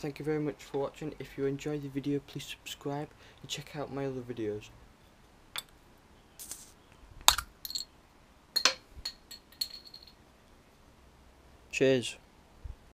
Thank you very much for watching. If you enjoyed the video, please subscribe and check out my other videos. Cheers.